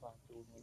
Tập chùa này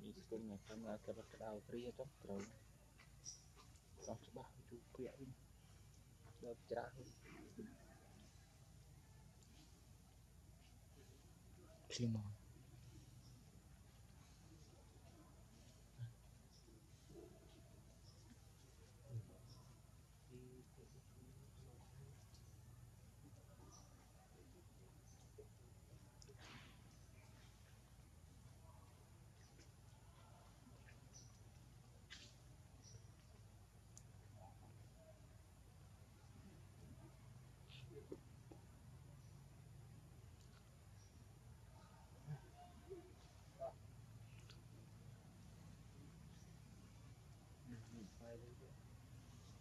đi xuống nhà con là cái đầu kia trong rồi xong chứ bác chú quẹo đi đợt trả khi mà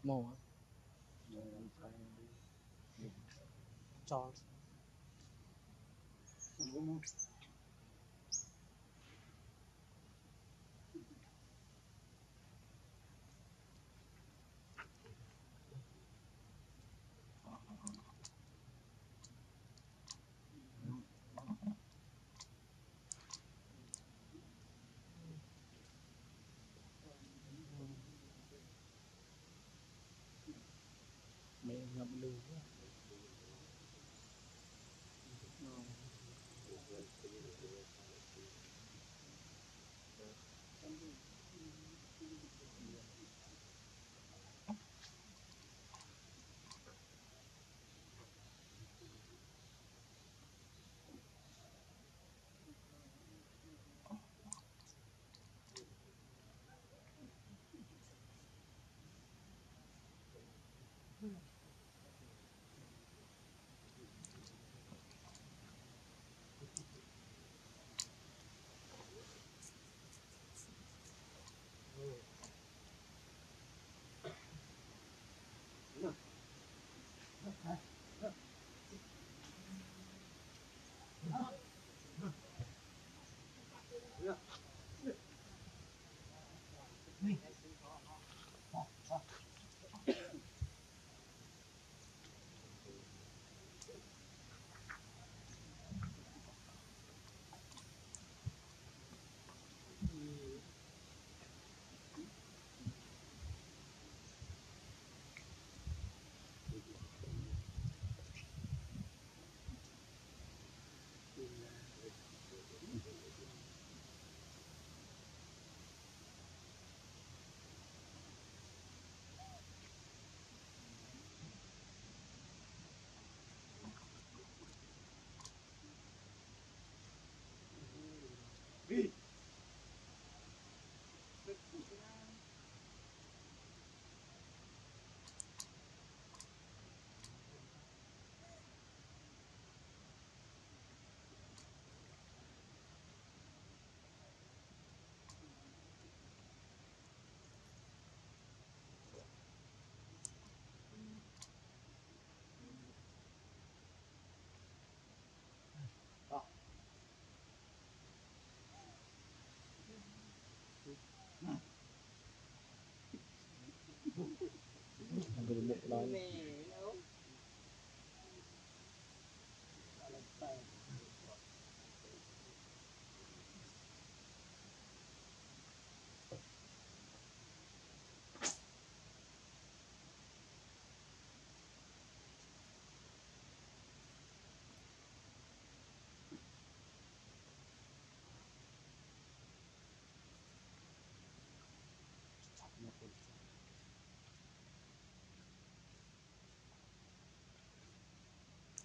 more Charles ngậm lưỡi một loại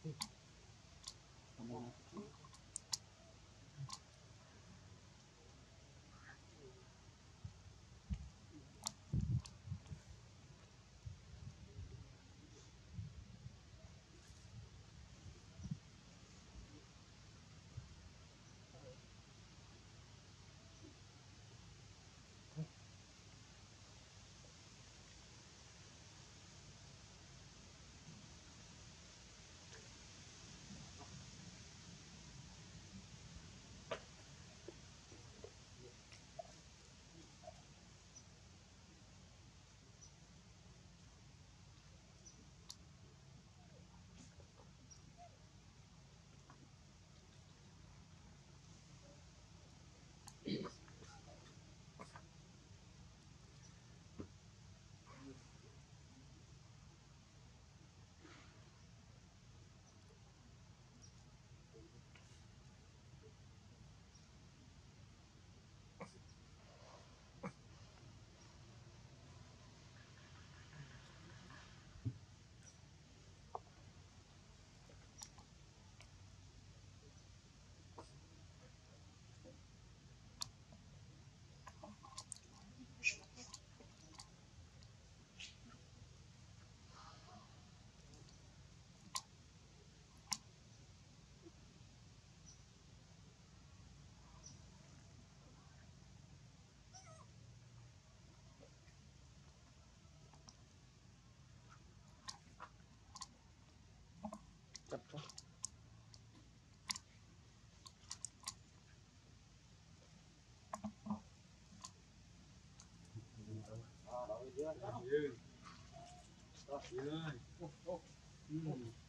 Hãy subscribe cho kênh Ghiền Mì Gõ để không bỏ lỡ những video hấp dẫn.